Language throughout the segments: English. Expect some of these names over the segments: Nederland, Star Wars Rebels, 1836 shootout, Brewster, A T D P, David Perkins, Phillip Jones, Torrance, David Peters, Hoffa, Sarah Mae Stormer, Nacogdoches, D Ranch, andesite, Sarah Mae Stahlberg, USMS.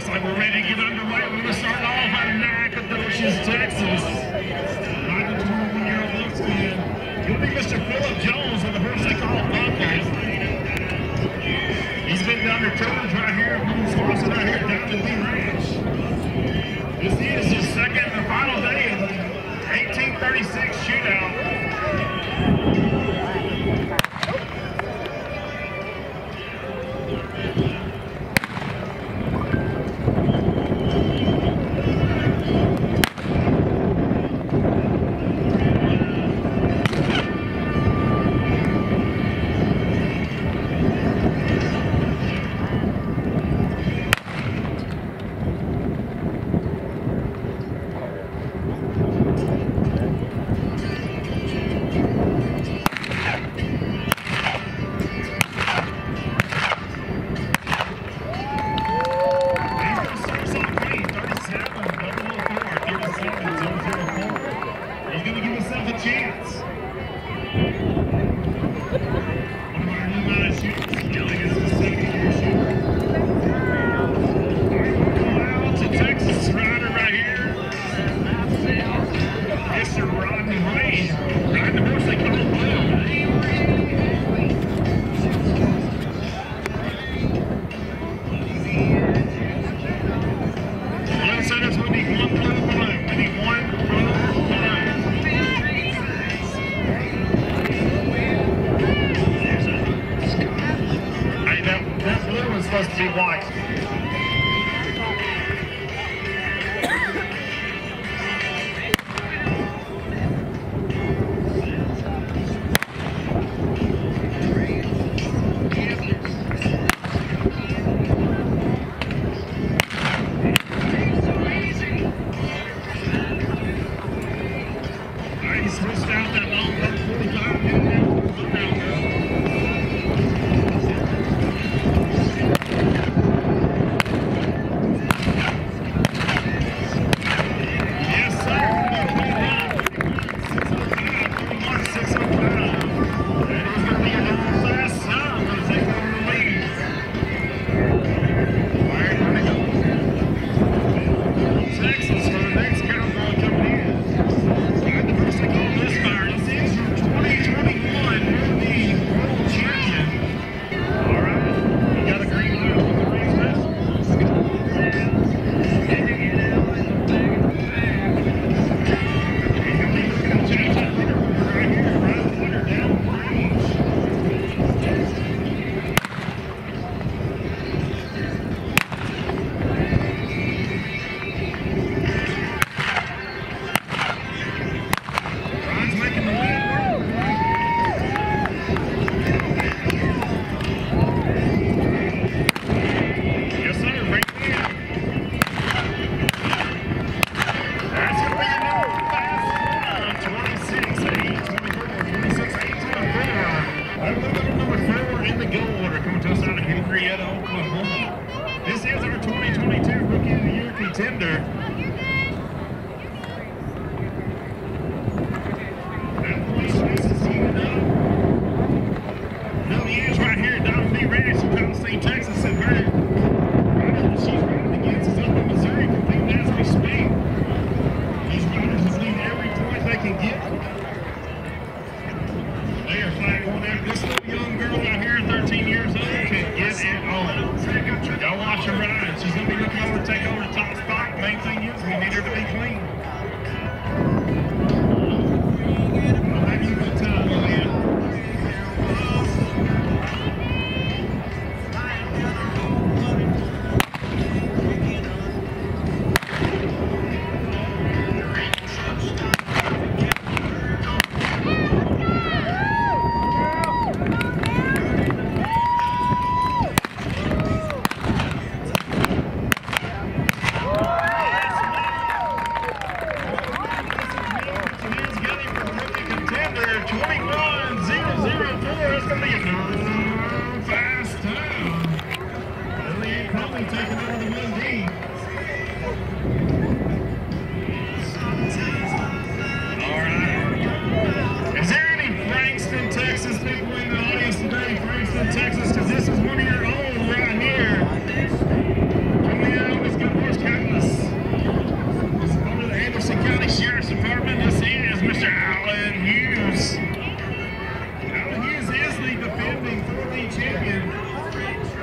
Looks like we're ready to get underway. We're going to start off at Nacogdoches, Texas. Like a 21-year-old looksman. It'll be Mr. Phillip Jones on the first they call Hoffa. He's been down to Torrance right here, Wisconsin right here, down to D Ranch. This is his second and final day of the 1836 shootout. defending 4-league champion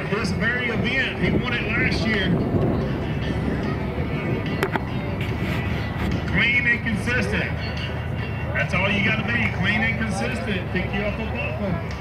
of this very event. He won it last year. Clean and consistent. That's all you got to be, clean and consistent. Pick you up a buckle.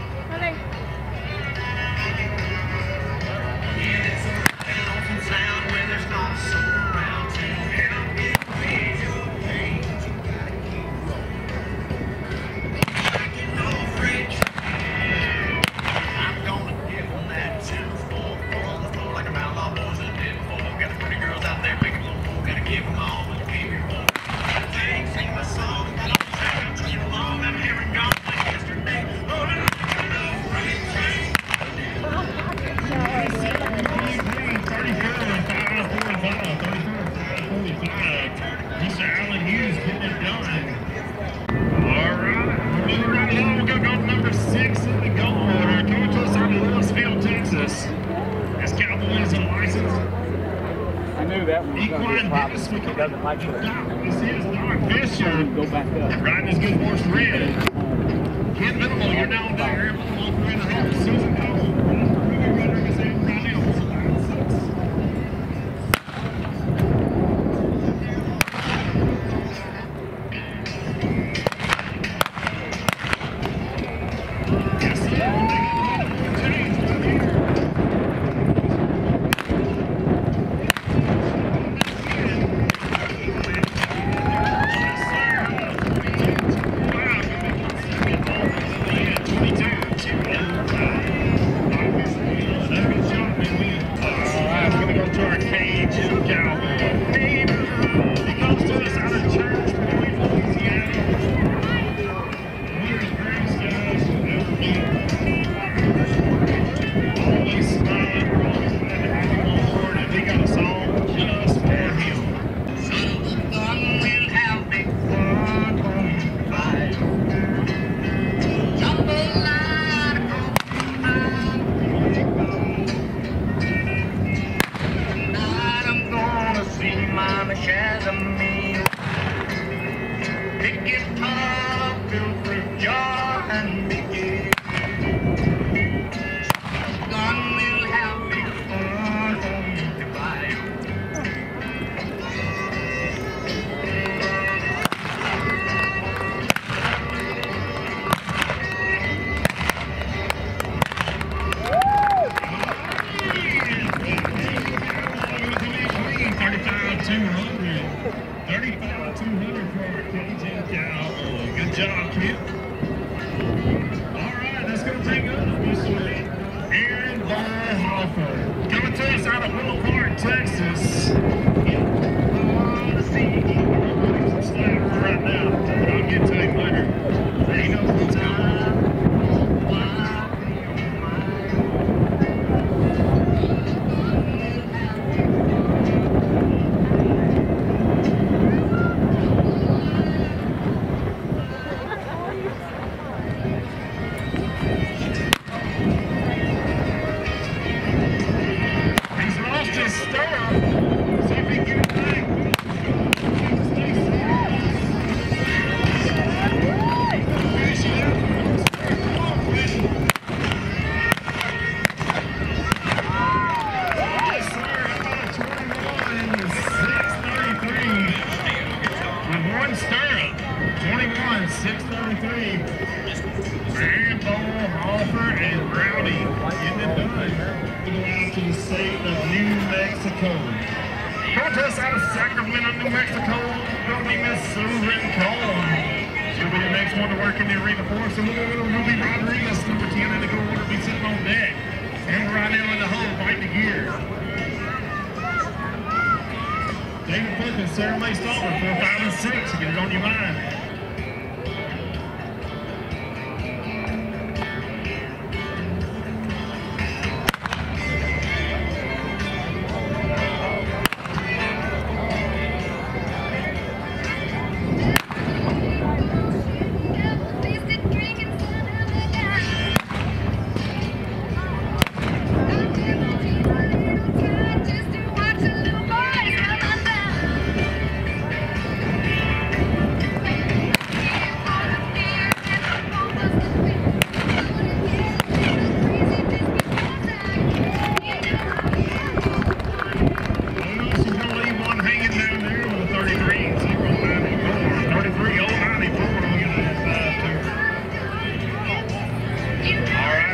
David Perkins, Sarah Mae Stahlberg, 4, 5, and 6. Get it on your mind.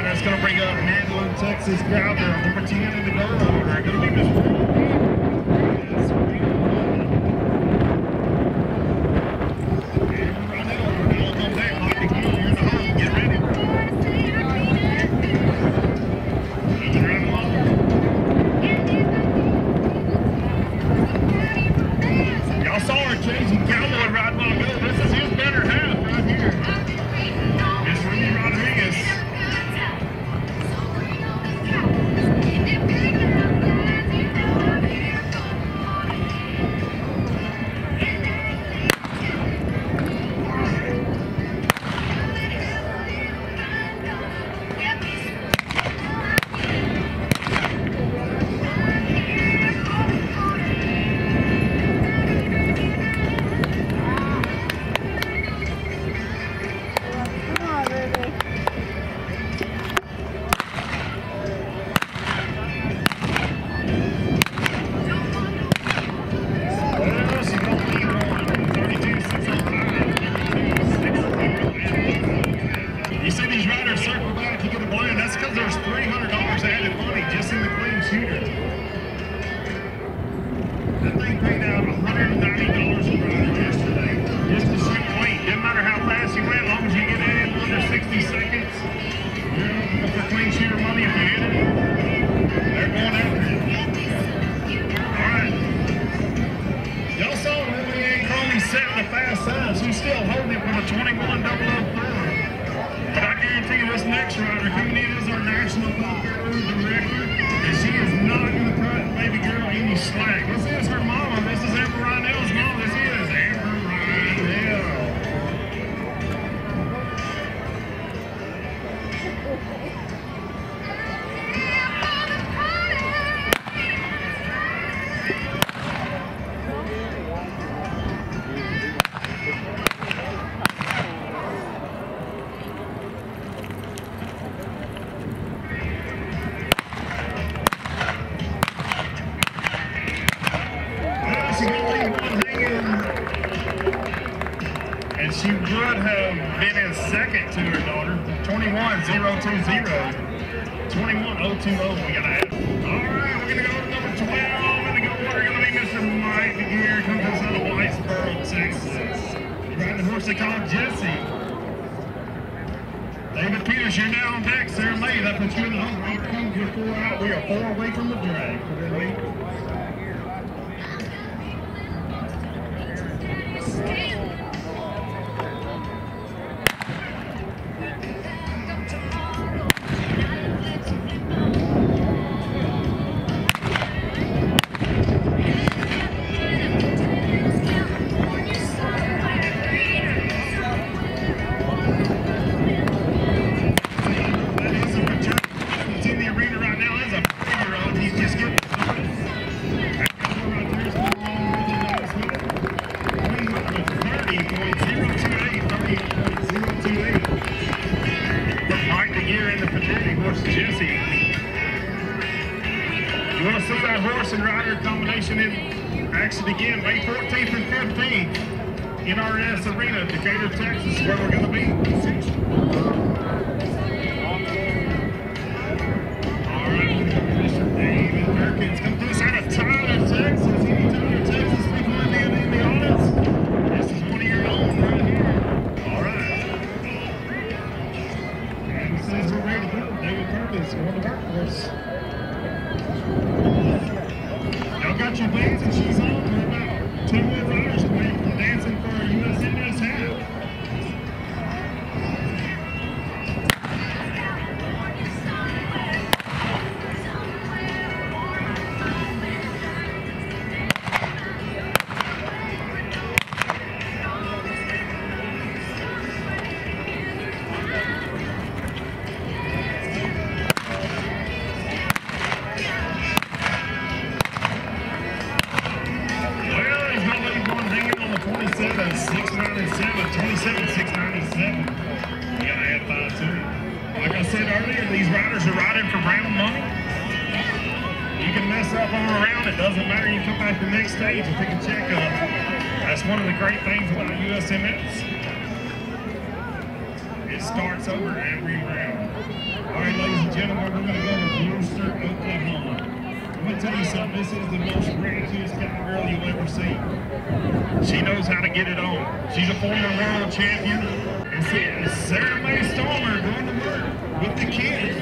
and that's going to bring up Nederland, Texas Grounder, number 10 in the goal order. Going to be David Peters, you're now on deck. Sarah Mae, that puts you in the home. 8-4 out. We are 4 away from the drag. USMS. It starts over every round. All right, and gentlemen, we're going to go to Brewster, Oklahoma. I'm going to tell you something, this is the most brachiest cowgirl you'll ever see. She knows how to get it on. She's a former world champion. And see, it's Sarah Mae Stormer going to work with the kids.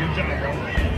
Good job, bro.